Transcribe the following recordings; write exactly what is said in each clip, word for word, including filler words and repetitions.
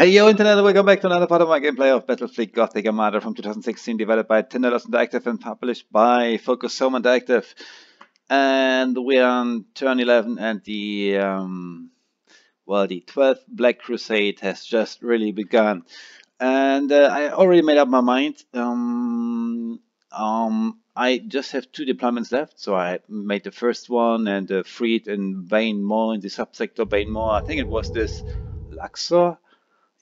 Hey yo internet, welcome back to another part of my gameplay of Battlefleet Gothic Armada from two thousand sixteen, developed by Tindalos Interactive and published by Focus Interactive. And we're on turn eleven and the, um, well, the twelfth Black Crusade has just really begun. And uh, I already made up my mind. Um, um, I just have two deployments left, so I made the first one and uh, freed in Vainmore, in the subsector Vainmore. I think it was this Luxor.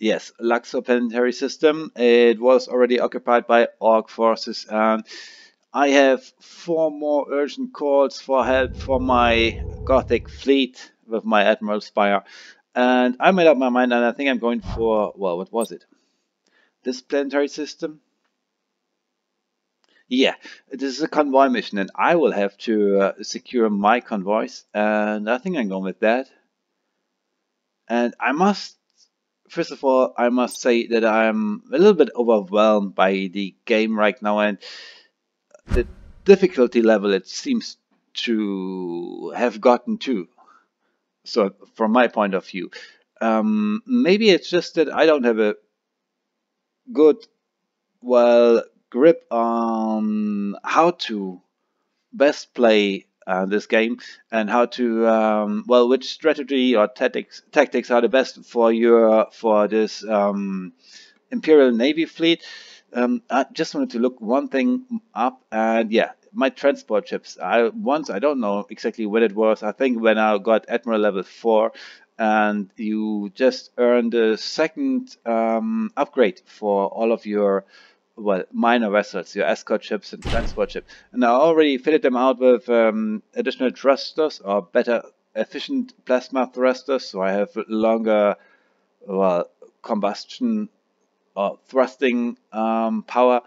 Yes, Luxor planetary system. It was already occupied by Orc forces. And I have four more urgent calls for help for my Gothic fleet with my Admiral Spire. And I made up my mind, and I think I'm going for, well, what was it? This planetary system? Yeah, this is a convoy mission, and I will have to uh, secure my convoys. And I think I'm going with that. And I must... First of all, I must say that I'm a little bit overwhelmed by the game right now, and the difficulty level it seems to have gotten to. So, from my point of view, um, maybe it's just that I don't have a good, well, grip on how to best play Uh, this game, and how to um, well, which strategy or tactics tactics are the best for your for this um, Imperial Navy fleet. Um, I just wanted to look one thing up, and yeah, my transport ships. I once I don't know exactly when it was. I think when I got Admiral level four, and you just earned a second um, upgrade for all of your, well, minor vessels, your escort ships and transport ships. And I already fitted them out with um, additional thrusters or better efficient plasma thrusters, so I have longer, well, combustion or thrusting um, power.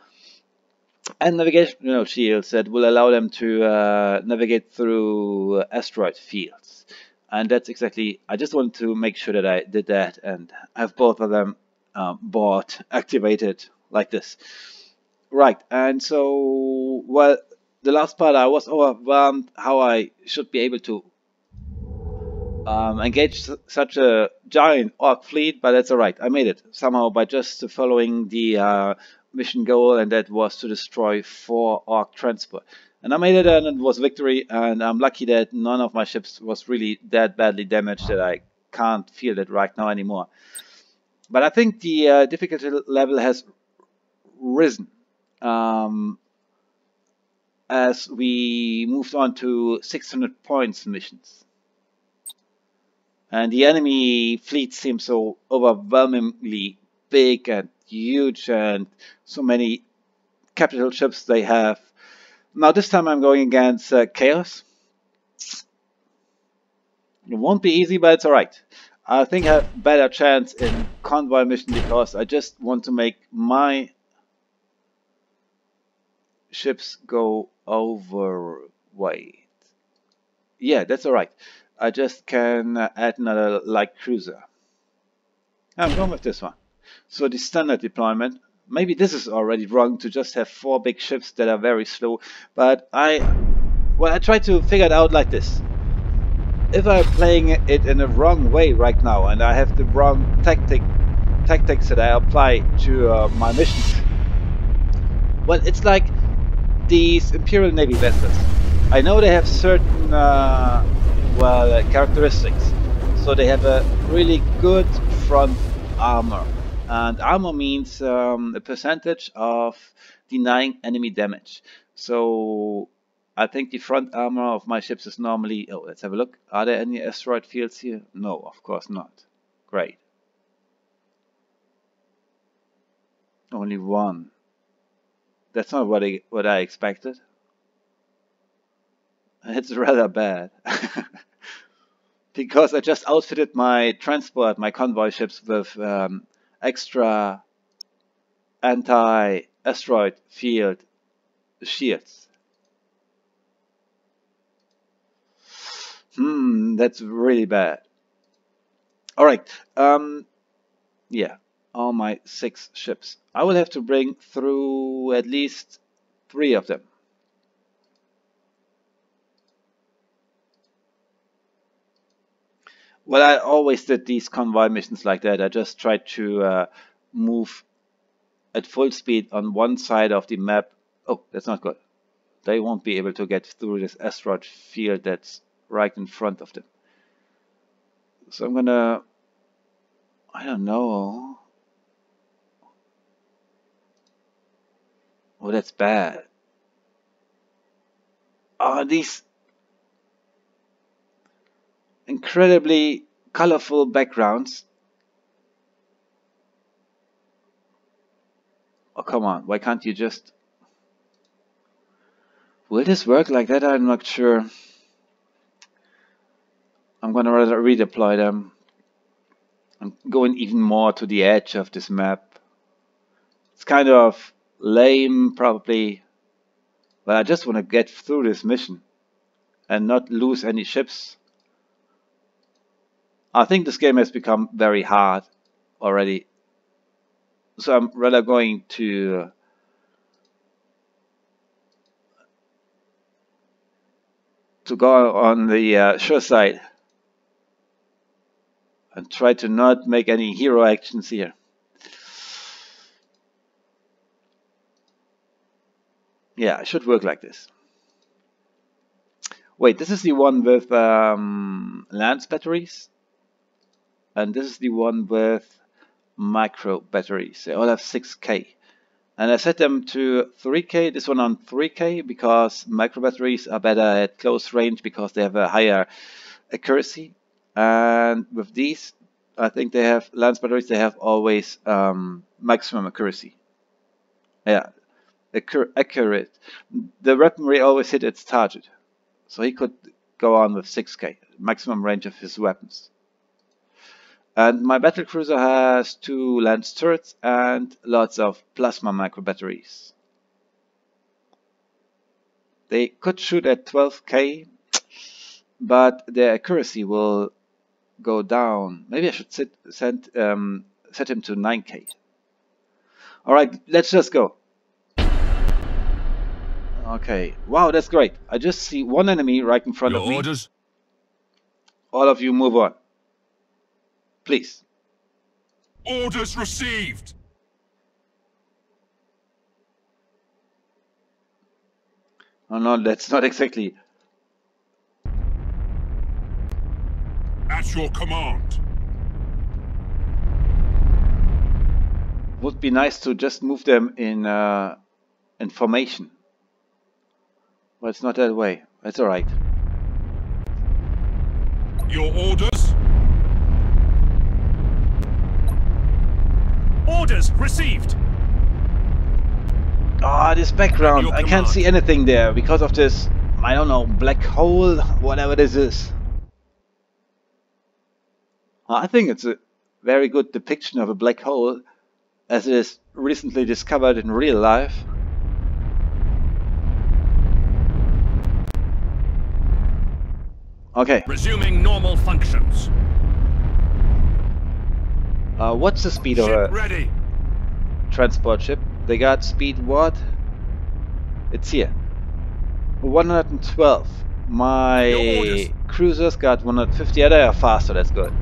And navigational shields that will allow them to uh, navigate through asteroid fields. And that's exactly, I just wanted to make sure that I did that, and I have both of them um, bought, activated, like this. Right, and so, well, the last part I was overwhelmed how I should be able to um, engage such a giant Orc fleet, but that's alright, I made it somehow by just following the uh, mission goal, and that was to destroy four Orc transport. And I made it, and it was victory, and I'm lucky that none of my ships was really that badly damaged that I can't feel it right now anymore. But I think the uh, difficulty level has risen um, as we moved on to six hundred points missions, and the enemy fleet seems so overwhelmingly big and huge, and so many capital ships they have. Now this time I'm going against uh, Chaos. It won't be easy, but it's alright. I think I have a better chance in convoy mission because I just want to make my ships go over weight. Yeah, that's alright. I just can add another light cruiser. I'm going with this one. So the standard deployment, maybe this is already wrong to just have four big ships that are very slow, but I, well, I try to figure it out like this. If I'm playing it in the wrong way right now and I have the wrong tactic tactics that I apply to uh, my missions, well, it's like these Imperial Navy vessels. I know they have certain, uh, well, uh, characteristics. So they have a really good front armor, and armor means um, a percentage of denying enemy damage. So I think the front armor of my ships is normally, oh, let's have a look. Are there any asteroid fields here? No, of course not. Great. Only one. That's not what I, what I expected. It's rather bad. Because I just outfitted my transport, my convoy ships with um, extra anti-asteroid field shields. Hmm, that's really bad. Alright, um, yeah. All my six ships. I will have to bring through at least three of them. Well, I always did these convoy missions like that. I just tried to uh, move at full speed on one side of the map. Oh, that's not good. They won't be able to get through this asteroid field that's right in front of them. So I'm gonna, I don't know. Oh, that's bad. Oh, these incredibly colorful backgrounds. Oh, come on. Why can't you just... Will this work like that? I'm not sure. I'm going to rather redeploy them. I'm going even more to the edge of this map. It's kind of lame, probably. But I just want to get through this mission and not lose any ships. I think this game has become very hard already. So I'm rather going to to go on the uh, sure side and try to not make any hero actions here. Yeah, it should work like this. Wait, this is the one with um, Lance batteries. And this is the one with micro batteries. They all have six K. And I set them to three K, this one on three K, because micro batteries are better at close range because they have a higher accuracy. And with these, I think they have, Lance batteries, they have always um, maximum accuracy. Yeah, Accur accurate. The weaponry always hit its target. So he could go on with six K, maximum range of his weapons. And my battlecruiser has two lance turrets and lots of plasma micro batteries. They could shoot at twelve K, but their accuracy will go down. Maybe I should sit, send, um, set him to nine K. Alright, let's just go. Okay, wow, that's great. I just see one enemy right in front Your of me. Orders. All of you move on. Please. Orders received. Oh no, that's not exactly. At your command. Would be nice to just move them in uh, in formation. Well, it's not that way. That's all right. Your orders. Orders received. Ah, oh, this background. I can't see anything there because of this, I don't know, black hole, whatever this is. I think it's a very good depiction of a black hole as it is recently discovered in real life. Okay. Resuming normal functions. Uh, what's the speed ship of a ready. transport ship? They got speed what? It's here. one hundred twelve. My cruisers got one hundred fifty. Yeah, they are faster, that's good.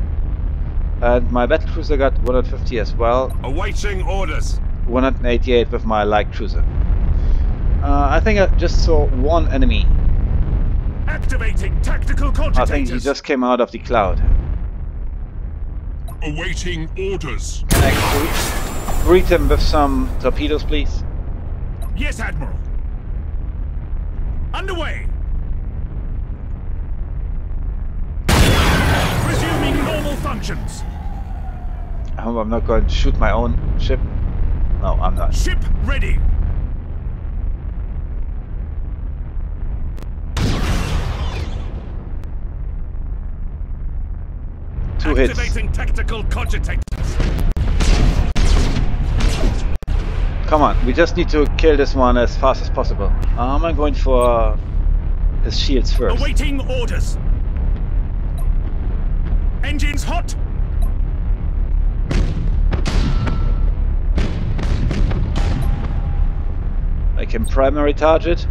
And my battle cruiser got one hundred fifty as well. Awaiting orders. one hundred eighty-eight with my light cruiser. Uh, I think I just saw one enemy. Activating tactical cogitators. I think he just came out of the cloud. Awaiting orders. Can I greet him with some torpedoes, please? Yes, Admiral. Underway. Resuming normal functions. I hope I'm not going to shoot my own ship. No, I'm not. Ship ready. Two hits. Activating tactical cogitators. Come on, we just need to kill this one as fast as possible. Um, I'm going for his shields first. Awaiting orders. Engines hot. I can primary target.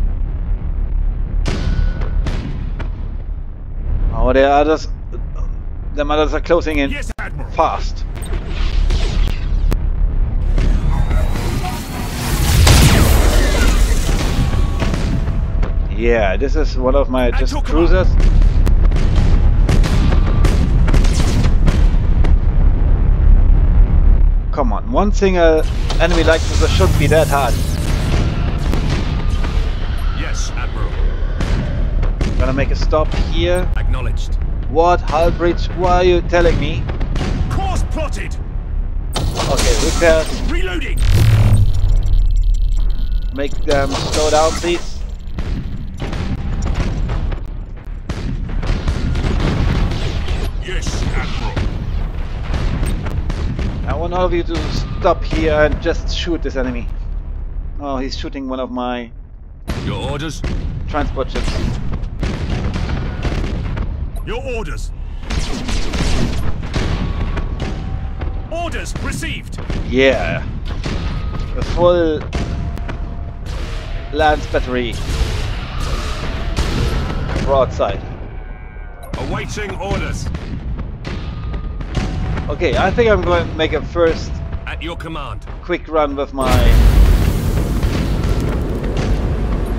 Oh, there are others. The Armadas are closing in yes, fast. Yeah, this is one of my just cruisers. Come on, one single enemy like this should be that hard. Yes, Admiral. I'm gonna make a stop here. Acknowledged. What, hull breach? Why are you telling me? Course plotted. Okay, repair. Reloading. Make them slow down, please. I want all of you to stop here and just shoot this enemy. Oh, he's shooting one of my... Your orders? Transport ships. Your orders! Orders received! Yeah. A full... Lance battery. Broadside. Awaiting orders. Okay, I think I'm going to make a first at your command quick run with my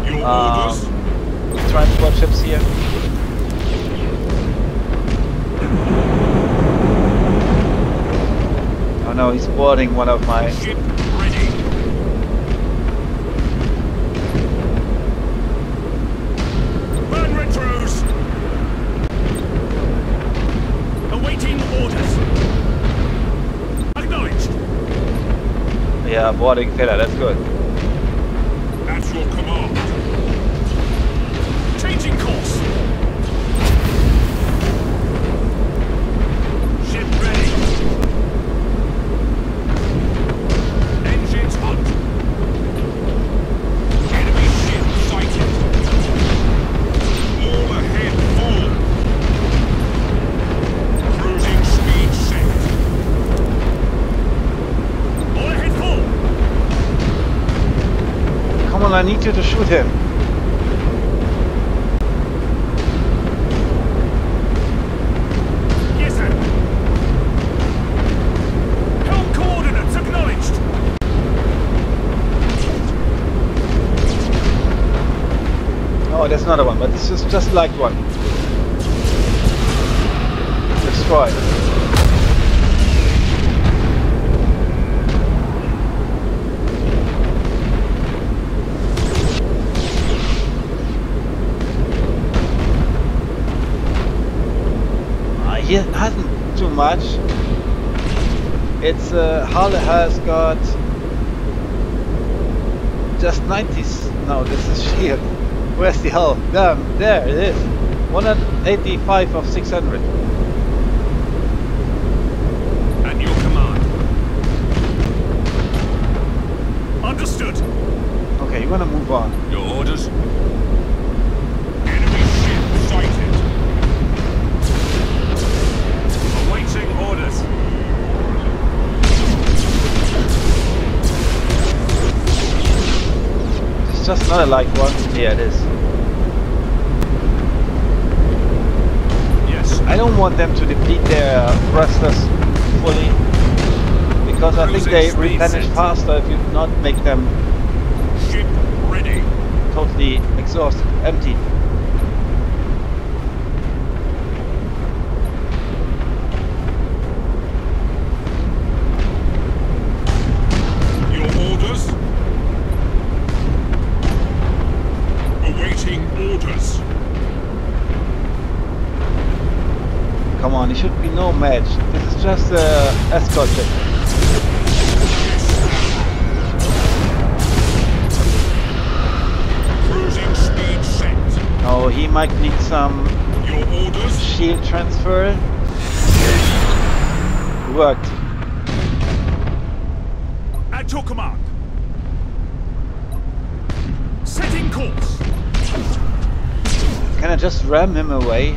your um, orders. Transport ships here. Oh no, he's boarding one of my ship ready. Burn retros. Awaiting orders. Yeah, boarding filler, that's good. At your command. Changing course. Ship ready. Engines on. Enemy ship sighted. All ahead full. Cruising speed set. Come on, I need you to shoot him. Yes, sir. Helm coordinates acknowledged. Oh, there's another one, but this is just like one. Destroyed. It hasn't too much. It's uh, hull has got just nineties. No, this is shield. Where's the hull? Damn, there it is. one eighty-five of six hundred. At your command. Understood. Okay, you wanna move on. Your orders. Orders. It's just another like one. Yeah, it is. Yes. I don't want them to deplete their thrusters fully because I think they replenish faster if you not make them ship ready. Totally exhausted, empty. Come on, it should be no match. This is just a uh, escort ship. Cruising speed set. Oh, he might need some your orders. Shield transfer. Worked. At your command. Setting course. Can I just ram him away?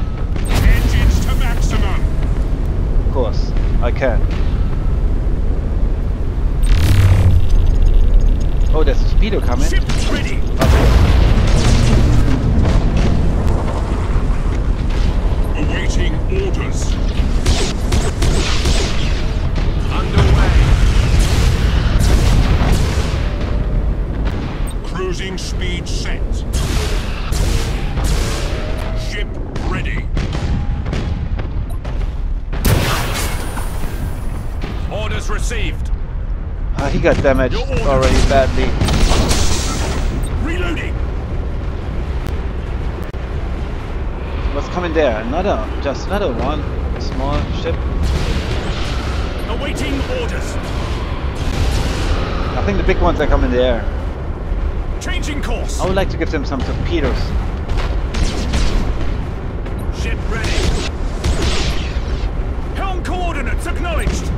Of course, I can. Oh, there's a speedo coming. Ship's ready. Okay. Awaiting orders. Underway. Cruising speed set. Ship ready. Orders received. Uh, he got damaged already badly. Reloading. What's coming there? Another, just another one. A small ship. Awaiting orders. I think the big ones are coming there. Changing course. I would like to give them some torpedoes. Ship ready. Helm coordinates acknowledged.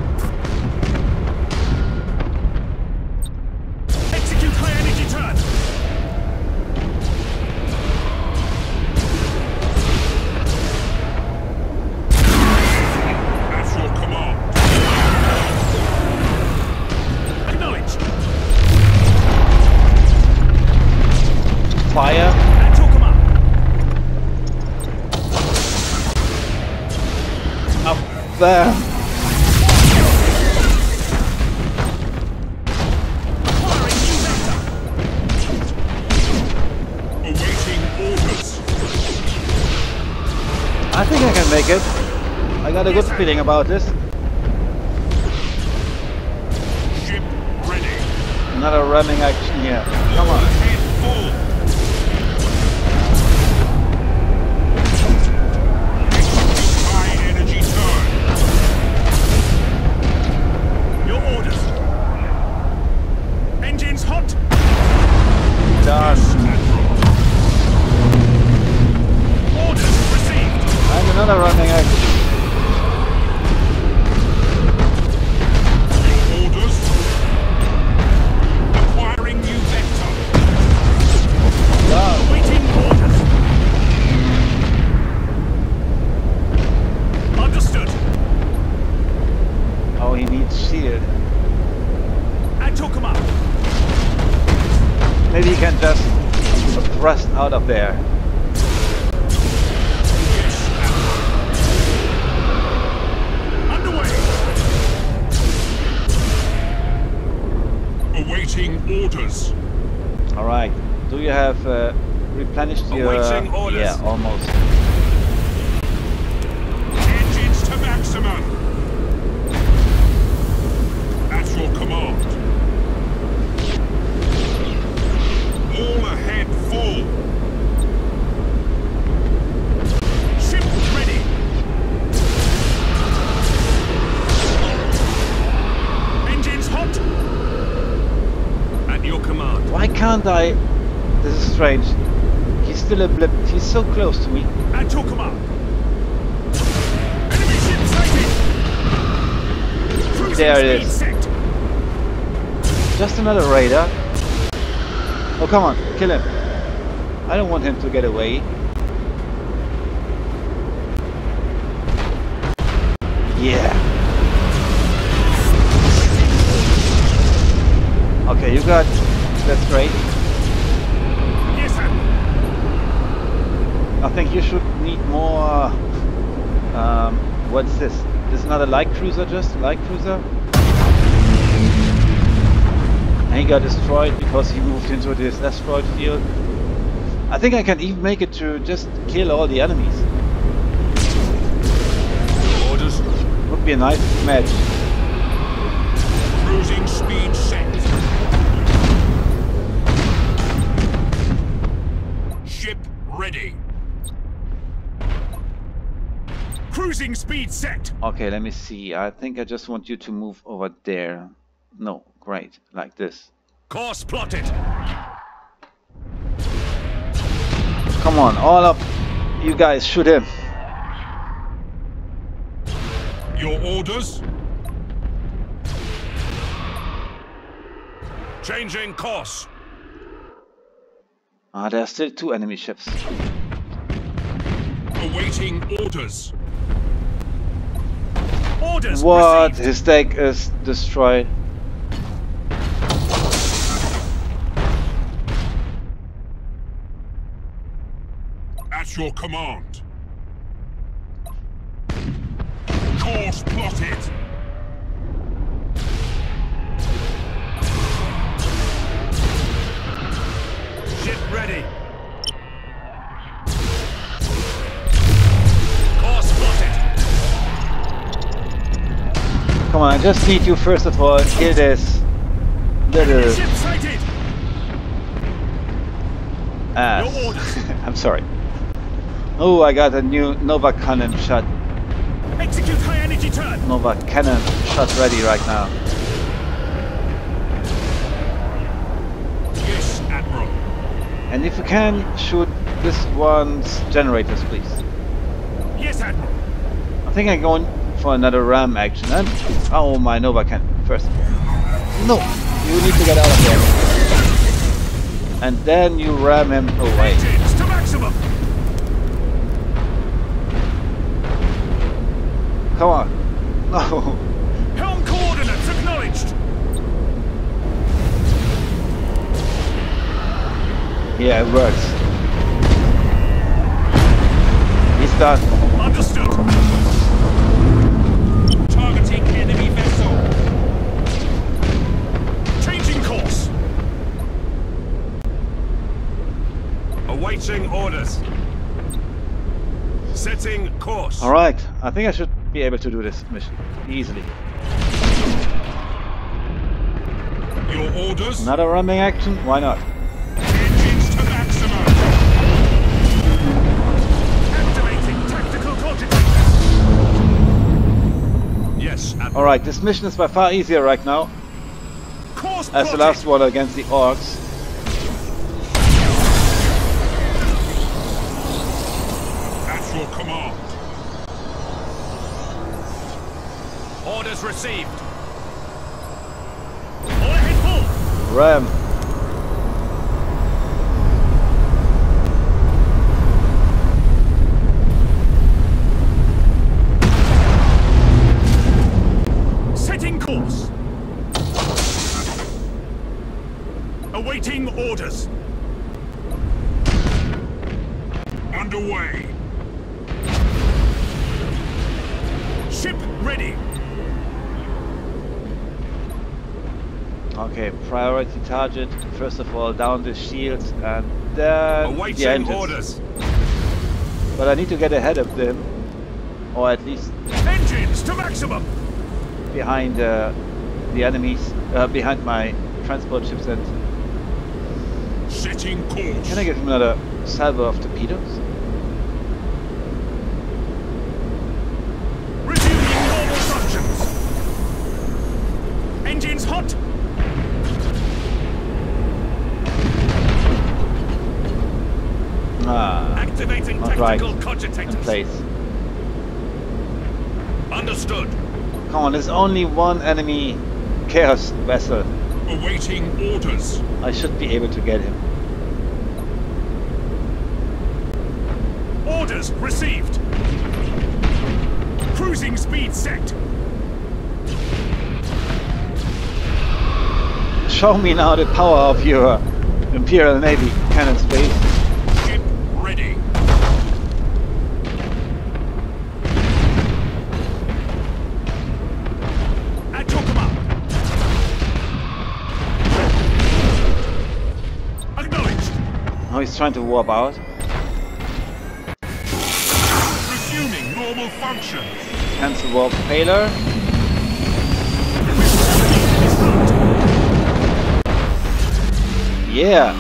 There. I think I can make it. I got a good feeling about this. Ship ready. Another ramming action here. Come on. I, this is strange. He's still a blip. He's so close to me. And took him out. Enemy ship sighted. There it is. Just another radar. Oh come on, kill him. I don't want him to get away. Yeah. Okay, you got. That's right. Yes, sir. I think you should need more. Um, what's this? This is another light cruiser, just light cruiser. And he got destroyed because he moved into this asteroid field. I think I can even make it to just kill all the enemies. Orders. Would be a nice match. Cruising speed set. Ready. Cruising speed set. Okay, let me see. I think I just want you to move over there. No, great, like this. Course plotted. Come on, all up. You guys, shoot him. Your orders. Changing course. Ah, there are still two enemy ships. Awaiting orders. Orders. What? Received. His deck is destroyed. At your command. Course Tindalos plotted. Ship ready. Course plotted. Come on, I just need you first of all. Kill this little. Ship sighted. Ah, I'm sorry. Oh, I got a new Nova Cannon shot. Execute high energy turn. Nova Cannon shot ready right now. Yes, Admiral. And if you can, shoot this one's generators, please. Yes, Admiral. I think I'm going for another ram action. And oh, my Nova Cannon first. No, you need to get out of there. And then you ram him away. Engines to maximum. Come on. No. Helm coordinates acknowledged. Yeah, it works. He's done. Understood. Targeting enemy vessel. Changing course. Awaiting orders. Setting course. All right, I think I should be able to do this mission easily. Your orders. Another ramming action? Why not? Engines to maximum. Activating tactical coordinates. Yes. Admiral. All right, this mission is by far easier right now. Course as the last one against the orcs. Received. All ahead, full. Ram. Setting course. Awaiting orders. Underway. Ship ready. Okay, priority target. First of all, down the shields and then awaiting the engines. Orders. But I need to get ahead of them, or at least engines to maximum behind uh, the enemies, uh, behind my transport ships. And setting course. Can I give him another salvo of torpedoes? Resuming normal functions. Engines hot. Ah, activating tactical right. Cogitators. In place. Understood. Come on, there's only one enemy chaos vessel. Awaiting orders. I should be able to get him. Orders received. Cruising speed set. Show me now the power of your Imperial Navy cannon space. He's trying to warp out. Resuming normal functions. Cancel warp failure. Yeah.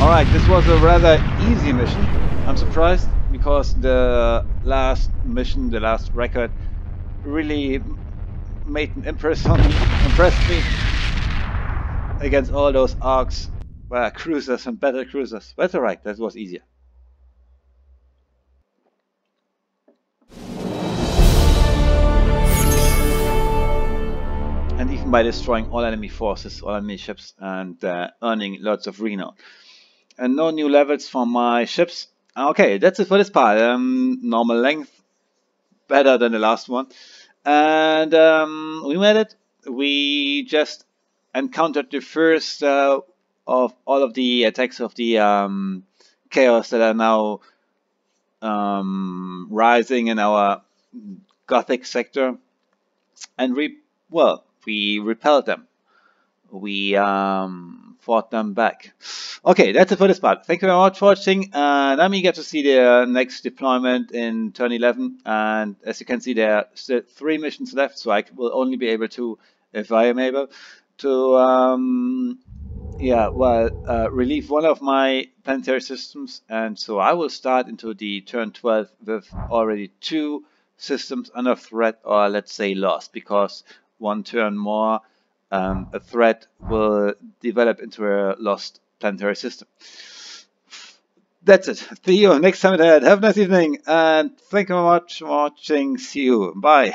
All right, this was a rather easy mission. I'm surprised because the last mission, the last record, really made an impression on me, impressed me against all those orcs. Well, cruisers and battle cruisers. That's alright, that was easier. And even by destroying all enemy forces, all enemy ships, and uh, earning lots of renown. And no new levels for my ships. Okay, that's it for this part. Um, normal length, better than the last one. And um, we made it. We just encountered the first... Uh, of all of the attacks of the um, chaos that are now um, rising in our Gothic sector, and we, well, we repelled them. We um, fought them back. Okay, that's it for this part. Thank you very much for watching, and I'm eager to see their next deployment in turn eleven, and as you can see there are still three missions left, so I will only be able to, if I am able, to um, yeah, well, uh, relieve one of my planetary systems, and so I will start into the turn twelve with already two systems under threat, or let's say lost, because one turn more um, a threat will develop into a lost planetary system. That's it. See you next time ahead. Have a nice evening, and thank you very much for watching. See you. Bye.